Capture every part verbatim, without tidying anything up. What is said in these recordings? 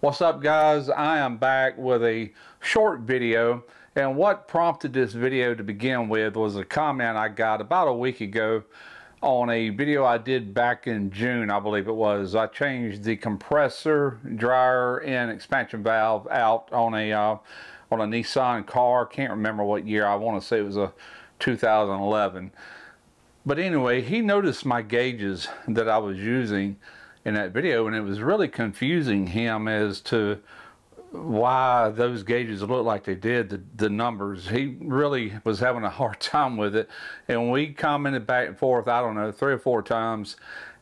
What's up, guys? I am back with a short video, and what prompted this video to begin with was a comment I got about a week ago on a video I did back in June, I believe it was. I changed the compressor, dryer, and expansion valve out on a uh, on a Nissan car. Can't remember what year. I want to say it was a two thousand eleven. But anyway, he noticed my gauges that I was using in that video, and it was really confusing him as to why those gauges looked like they did, the, the numbers. He really was having a hard time with it, and we commented back and forth, I don't know, three or four times,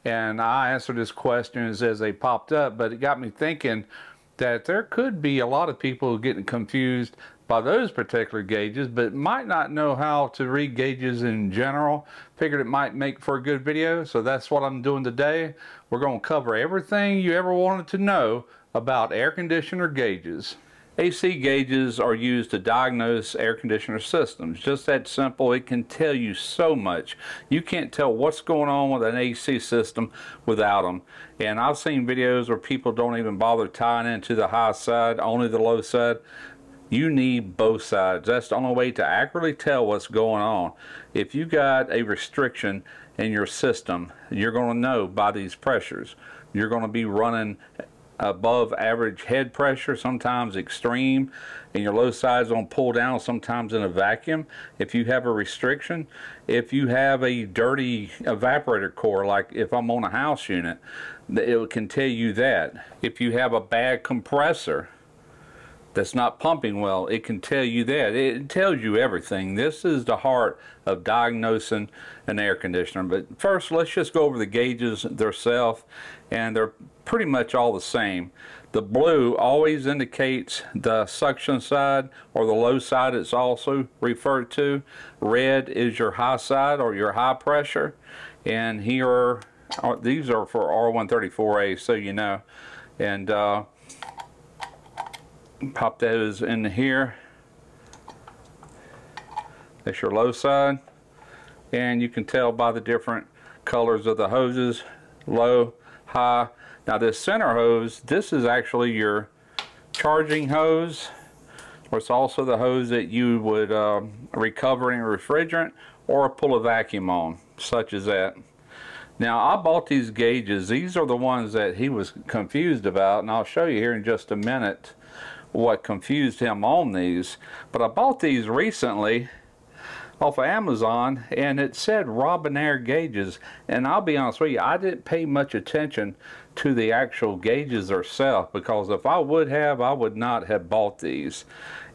and I answered his questions as they popped up. But it got me thinking that there could be a lot of people getting confused by those particular gauges, but might not know how to read gauges in general. Figured it might make for a good video, so that's what I'm doing today. We're going to cover everything you ever wanted to know about air conditioner gauges. A C gauges are used to diagnose air conditioner systems. Just that simple. It can tell you so much. You can't tell what's going on with an A C system without them. And I've seen videos where people don't even bother tying into the high side, only the low side. You need both sides. That's the only way to accurately tell what's going on. If you got a restriction in your system, you're going to know by these pressures. You're going to be running above average head pressure, sometimes extreme, and your low side's on pull down, sometimes in a vacuum if you have a restriction. If you have a dirty evaporator core, like if I'm on a house unit, it can tell you that. If you have a bad compressor that's not pumping well, it can tell you that. It tells you everything. This is the heart of diagnosing an air conditioner. But first, let's just go over the gauges themselves, and they're pretty much all the same. The blue always indicates the suction side, or the low side it's also referred to. Red is your high side, or your high pressure, and here are, are these are for R one thirty-four A, so you know. And uh, pop those in here. That's your low side, and you can tell by the different colors of the hoses, low, high. Now this center hose, this is actually your charging hose, or it's also the hose that you would um, recover any refrigerant or pull a vacuum on, such as that. Now I bought these gauges. These are the ones that he was confused about, and I'll show you here in just a minute what confused him on these. But I bought these recently off of Amazon, and it said Robinair gauges, and I'll be honest with you, I didn't pay much attention to the actual gauges themselves, because if I would have, I would not have bought these.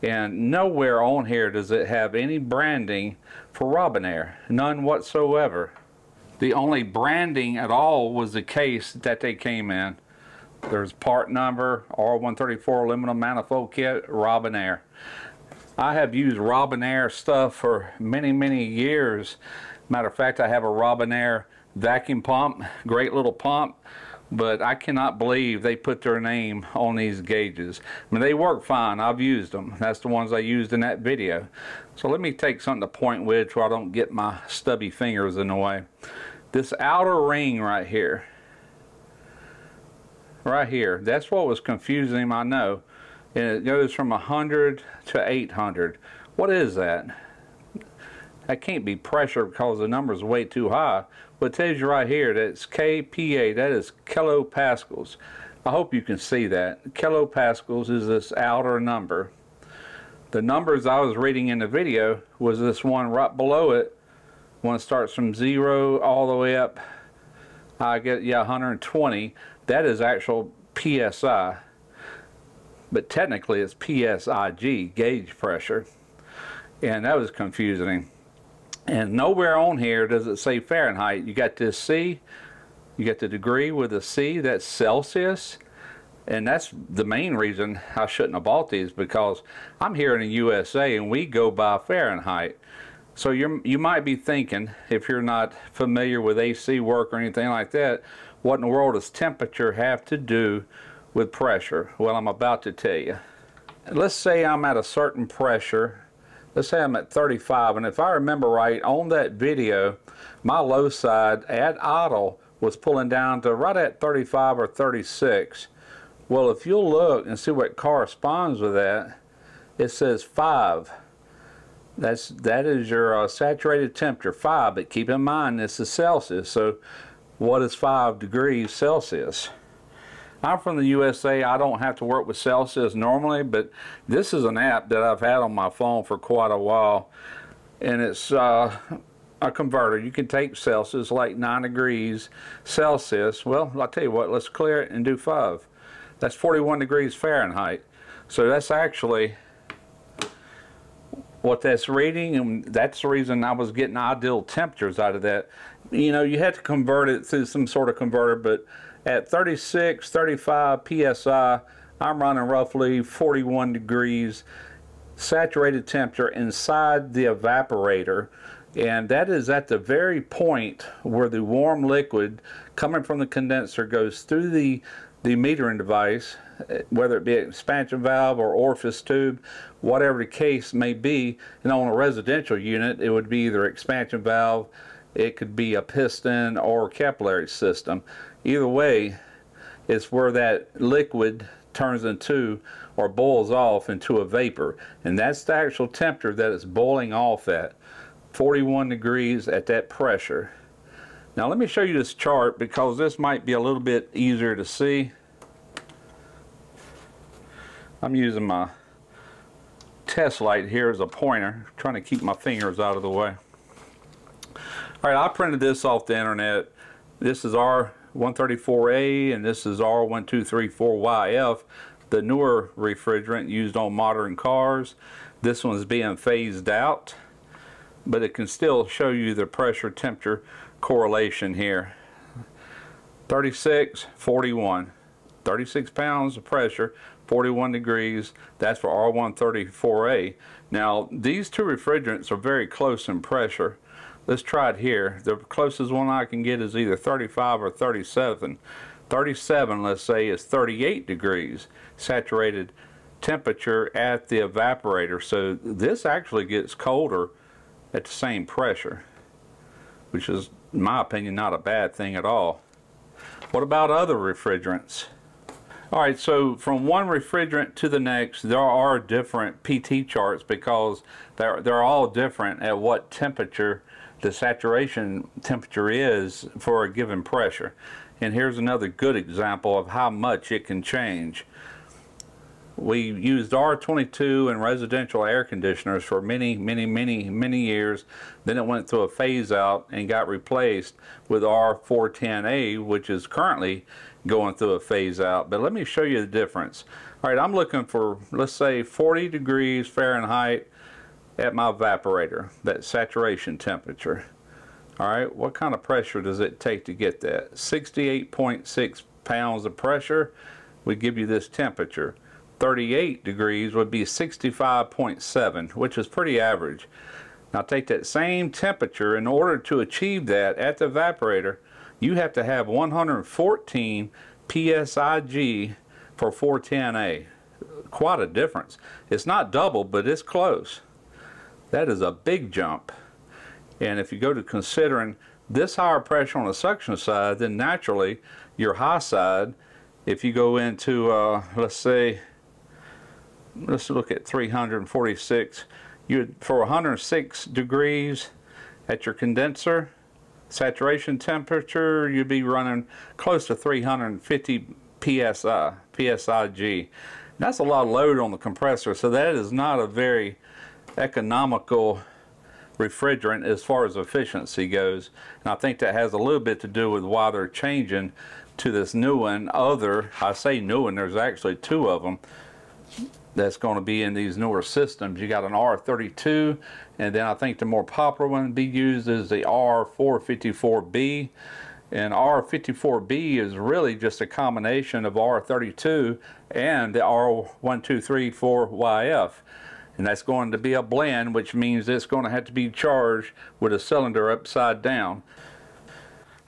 And nowhere on here does it have any branding for Robinair, none whatsoever. The only branding at all was the case that they came in. There's part number, R one thirty-four aluminum manifold kit, Robinair. I have used Robinair stuff for many, many years. Matter of fact, I have a Robinair vacuum pump, great little pump, but I cannot believe they put their name on these gauges. I mean, they work fine. I've used them. That's the ones I used in that video. So let me take something to point with so I don't get my stubby fingers in the way. This outer ring right here, right here, that's what was confusing him, I know. And it goes from one hundred to eight hundred. What is that? That can't be pressure, because the number's way too high. But it tells you right here that it's kPa, that is kilopascals. I hope you can see that. Kilopascals is this outer number. The numbers I was reading in the video was this one right below it. One starts from zero all the way up, I get, yeah, one hundred twenty. That is actual P S I. But technically it's P S I G, gauge pressure. And that was confusing. And nowhere on here does it say Fahrenheit. You got this C, you got the degree with a C, that's Celsius. And that's the main reason I shouldn't have bought these, because I'm here in the U S A and we go by Fahrenheit. So you're, you might be thinking, if you're not familiar with A C work or anything like that, what in the world does temperature have to do with pressure? Well, I'm about to tell you. Let's say I'm at a certain pressure. Let's say I'm at thirty-five, and if I remember right, on that video, my low side at idle was pulling down to right at thirty-five or thirty-six. Well, if you'll look and see what corresponds with that, it says five. That's, that is your uh, saturated temperature, five, but keep in mind this is Celsius, so what is five degrees Celsius? I'm from the U S A. I don't have to work with Celsius normally, but this is an app that I've had on my phone for quite a while, and it's uh, a converter. You can take Celsius, like nine degrees Celsius. Well, I'll tell you what, let's clear it and do five. That's forty-one degrees Fahrenheit. So that's actually what that's reading, and that's the reason I was getting ideal temperatures out of that. You know, you had to convert it through some sort of converter, but at thirty-six, thirty-five P S I, I'm running roughly forty-one degrees saturated temperature inside the evaporator, and that is at the very point where the warm liquid coming from the condenser goes through the, the metering device, whether it be an expansion valve or orifice tube, whatever the case may be. And on a residential unit, it would be either expansion valve, it could be a piston or capillary system. Either way, it's where that liquid turns into or boils off into a vapor, and that's the actual temperature that it's boiling off at, forty-one degrees at that pressure. Now let me show you this chart, because this might be a little bit easier to see. I'm using my test light here as a pointer, trying to keep my fingers out of the way. Alright, I printed this off the internet. This is R one thirty-four A and this is R one two three four Y F, the newer refrigerant used on modern cars. This one's being phased out, but it can still show you the pressure temperature correlation here. thirty-six, forty-one. thirty-six pounds of pressure, forty-one degrees, that's for R one thirty-four A. Now, these two refrigerants are very close in pressure. Let's try it here. The closest one I can get is either thirty-five or thirty-seven. thirty-seven, let's say, is thirty-eight degrees saturated temperature at the evaporator. So this actually gets colder at the same pressure, which is, in my opinion, not a bad thing at all. What about other refrigerants? Alright, so from one refrigerant to the next, there are different P T charts, because they're, they're all different at what temperature the saturation temperature is for a given pressure. And here's another good example of how much it can change. We used R twenty-two in residential air conditioners for many, many, many, many years. Then it went through a phase out and got replaced with R four ten A, which is currently going through a phase out. But let me show you the difference. All right, I'm looking for, let's say, forty degrees Fahrenheit at my evaporator, that saturation temperature. All right, what kind of pressure does it take to get that? sixty-eight point six pounds of pressure would give you this temperature. thirty-eight degrees would be sixty-five point seven, which is pretty average. Now take that same temperature. In order to achieve that at the evaporator, you have to have one hundred fourteen P S I G for four ten A. Quite a difference. It's not double, but it's close. That is a big jump. And if you go to considering this higher pressure on the suction side, then naturally your high side, if you go into, uh, let's say, let's look at three hundred forty-six, you for one hundred six degrees at your condenser saturation temperature, you'd be running close to three hundred fifty P S I, P S I G. That's a lot of load on the compressor, so that is not a very economical refrigerant as far as efficiency goes. And I think that has a little bit to do with why they're changing to this new one. Other, I say new one, there's actually two of them that's going to be in these newer systems. You got an R thirty-two, and then I think the more popular one to be used is the R four fifty-four B. And R fifty-four B is really just a combination of R thirty-two and the R twelve thirty-four Y F. And that's going to be a blend, which means it's going to have to be charged with a cylinder upside down.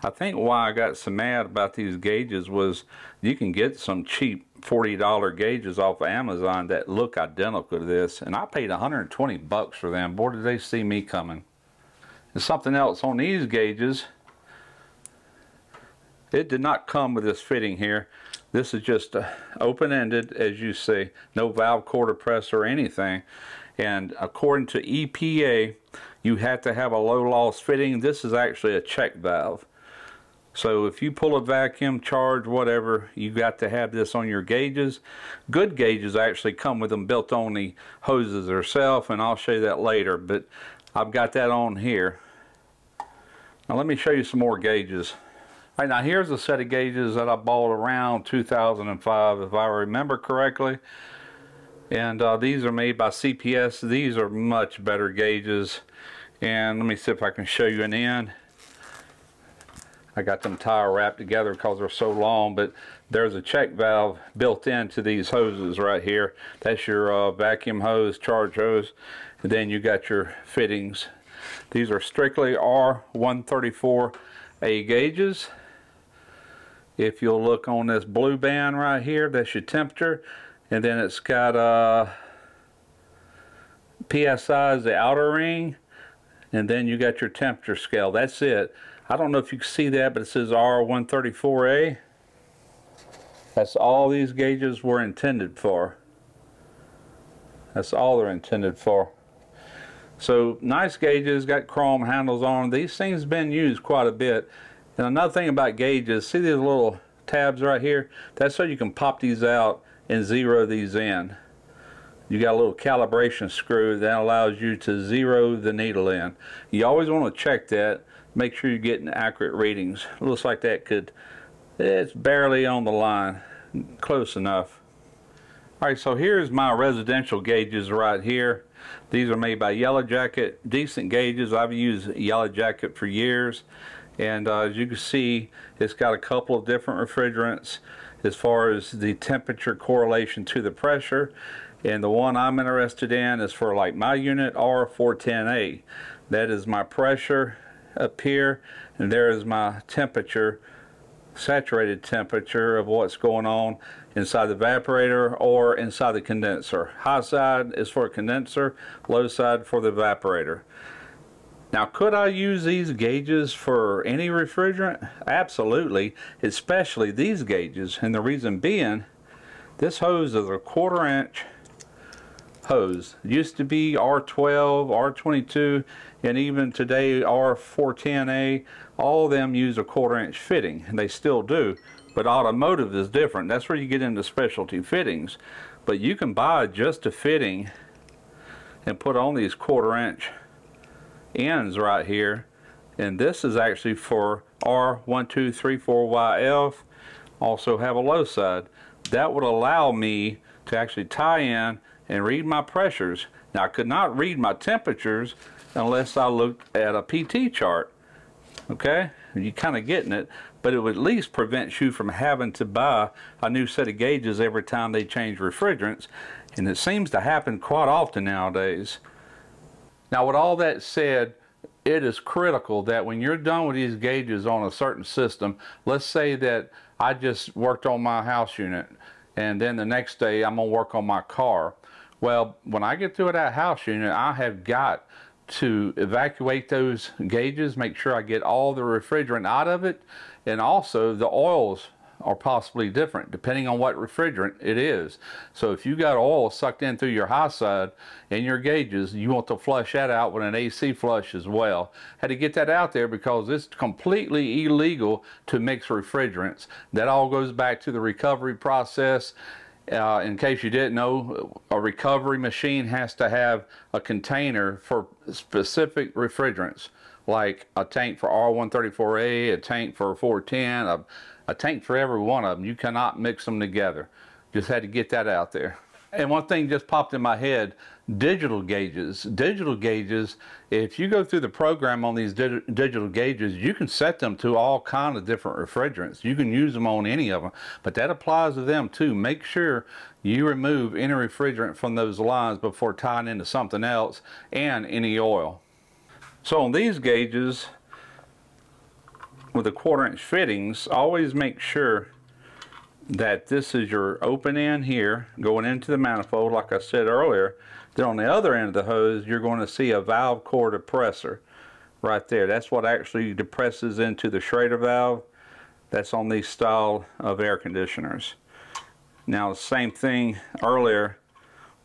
I think why I got so mad about these gauges was you can get some cheap forty dollar gauges off of Amazon that look identical to this, and I paid one hundred twenty bucks for them. Boy, did they see me coming. And something else on these gauges, it did not come with this fitting here. This is just open-ended, as you see, no valve quarter press or anything. And according to E P A, you have to have a low loss fitting. This is actually a check valve. So if you pull a vacuum, charge, whatever, you got to have this on your gauges. Good gauges actually come with them built on the hoses themselves, and I'll show you that later, but I've got that on here. Now let me show you some more gauges. All right, now here's a set of gauges that I bought around two thousand five, if I remember correctly. And uh, these are made by C P S. These are much better gauges. And let me see if I can show you an end. I got them tie wrapped together because they're so long, but there's a check valve built into these hoses right here. That's your uh, vacuum hose, charge hose, and then you got your fittings. These are strictly R one thirty-four A gauges. If you'll look on this blue band right here, that's your temperature, and then it's got uh, P S I is the outer ring, and then you got your temperature scale. That's it. I don't know if you can see that, but it says R one thirty-four A. That's all these gauges were intended for. That's all they're intended for. So nice gauges, got chrome handles on them. These things have been used quite a bit. And another thing about gauges, see these little tabs right here? That's so you can pop these out and zero these in. You got a little calibration screw that allows you to zero the needle in. You always want to check that. Make sure you're getting accurate readings. Looks like that could, it's barely on the line, close enough. All right, so here's my residential gauges right here. These are made by Yellow Jacket, decent gauges. I've used Yellow Jacket for years. And uh, as you can see, it's got a couple of different refrigerants as far as the temperature correlation to the pressure. And the one I'm interested in is for like my unit, R four ten A. That is my pressure up here, and there is my temperature, saturated temperature of what's going on inside the evaporator or inside the condenser. High side is for a condenser, low side for the evaporator. Now, could I use these gauges for any refrigerant? Absolutely, especially these gauges. And the reason being, this hose is a quarter inch hose. It used to be R twelve, R twenty-two, and even today R four ten A. All of them use a quarter inch fitting, and they still do, but automotive is different. That's where you get into specialty fittings. But you can buy just a fitting and put on these quarter inch ends right here, and this is actually for R twelve thirty-four Y F. Also have a low side. That would allow me to actually tie in and read my pressures. Now, I could not read my temperatures unless I looked at a P T chart. Okay, you're kind of getting it, but it would at least prevent you from having to buy a new set of gauges every time they change refrigerants, and it seems to happen quite often nowadays. Now, with all that said, it is critical that when you're done with these gauges on a certain system, let's say that I just worked on my house unit, and then the next day I'm gonna work on my car. Well, when I get through that house unit, I have got to evacuate those gauges, make sure I get all the refrigerant out of it, and also the oils are possibly different depending on what refrigerant it is. So if you got oil sucked in through your high side and your gauges, you want to flush that out with an A C flush as well. Had to get that out there because it's completely illegal to mix refrigerants. That all goes back to the recovery process. Uh, in case you didn't know, a recovery machine has to have a container for specific refrigerants, like a tank for R one thirty-four A, a tank for four ten, a, a tank for every one of them. You cannot mix them together. Just had to get that out there. And one thing just popped in my head, digital gauges. Digital gauges, if you go through the program on these dig digital gauges, you can set them to all kinds of different refrigerants. You can use them on any of them, but that applies to them too. Make sure you remove any refrigerant from those lines before tying into something else, and any oil. So on these gauges, with the quarter inch fittings, always make sure that this is your open end here going into the manifold, like I said earlier. Then on the other end of the hose, you're going to see a valve core depressor right there. That's what actually depresses into the Schrader valve. That's on these style of air conditioners. Now, same thing earlier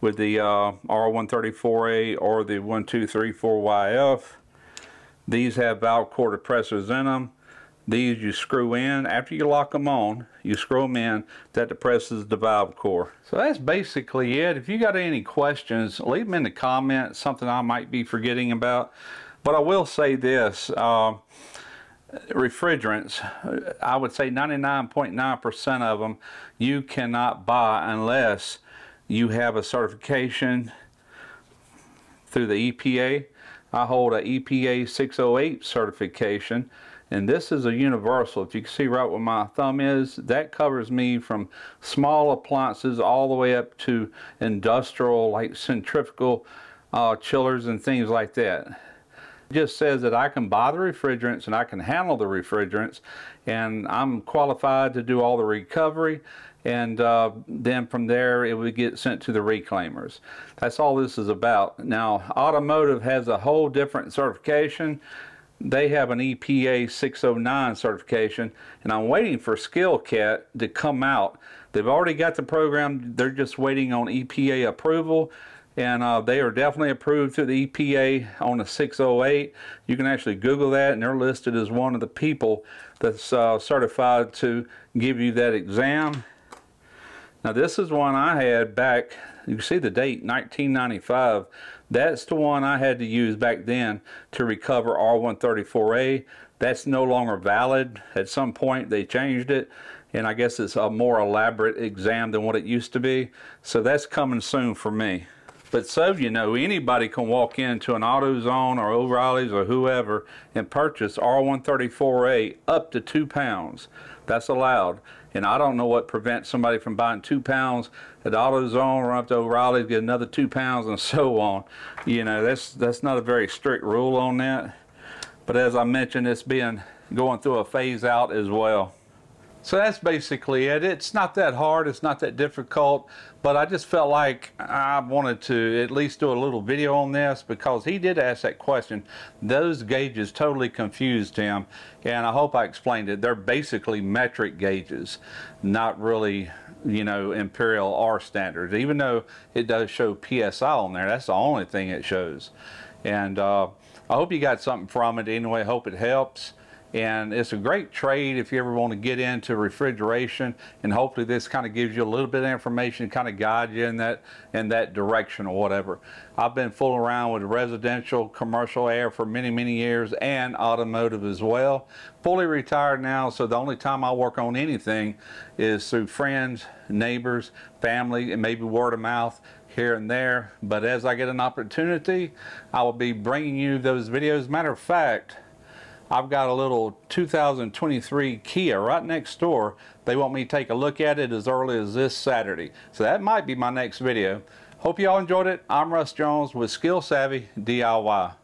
with the uh, R one thirty-four A or the R twelve thirty-four Y F. These have valve core depressors in them. These you screw in. After you lock them on, you screw them in. That depresses the valve core. So that's basically it. If you got any questions, leave them in the comments, something I might be forgetting about. But I will say this, uh, refrigerants, I would say ninety-nine point nine percent of them you cannot buy unless you have a certification through the E P A. I hold an E P A six oh eight certification, and this is a universal. If you can see right where my thumb is, that covers me from small appliances all the way up to industrial, like centrifugal uh, chillers and things like that. It just says that I can buy the refrigerants and I can handle the refrigerants, and I'm qualified to do all the recovery, and uh, then from there it would get sent to the reclaimers. That's all this is about. Now, automotive has a whole different certification. They have an E P A six oh nine certification, and I'm waiting for Skill Cat to come out. They've already got the program, they're just waiting on E P A approval, and uh, they are definitely approved through the E P A on a six oh eight. You can actually Google that, and they're listed as one of the people that's uh, certified to give you that exam. Now, this is one I had back, you can see the date, nineteen ninety-five. That's the one I had to use back then to recover R one thirty-four A. That's no longer valid. At some point, they changed it, and I guess it's a more elaborate exam than what it used to be. So that's coming soon for me. But so you know, anybody can walk into an AutoZone or O'Reilly's or whoever and purchase R one thirty-four A up to two pounds. That's allowed. And I don't know what prevents somebody from buying two pounds at AutoZone or up to O'Reilly's, get another two pounds and so on. You know, that's that's not a very strict rule on that. But as I mentioned, it's been going through a phase out as well. So that's basically it. It's not that hard, it's not that difficult, but I just felt like I wanted to at least do a little video on this because he did ask that question. Those gauges totally confused him, and I hope I explained it. They're basically metric gauges, not really, you know, imperial R standards, even though it does show P S I on there. That's the only thing it shows. And uh, I hope you got something from it anyway. Hope it helps. And it's a great trade if you ever want to get into refrigeration, and hopefully this kind of gives you a little bit of information to kind of guide you in that in that direction or whatever. I've been fooling around with residential, commercial air for many, many years, and automotive as well. Fully retired now, so the only time I work on anything is through friends, neighbors, family, and maybe word of mouth here and there. But as I get an opportunity, I will be bringing you those videos. Matter of fact, I've got a little two thousand twenty-three Kia right next door. They want me to take a look at it as early as this Saturday. So that might be my next video. Hope you all enjoyed it. I'm Russ Jones with Skill Savvy D I Y.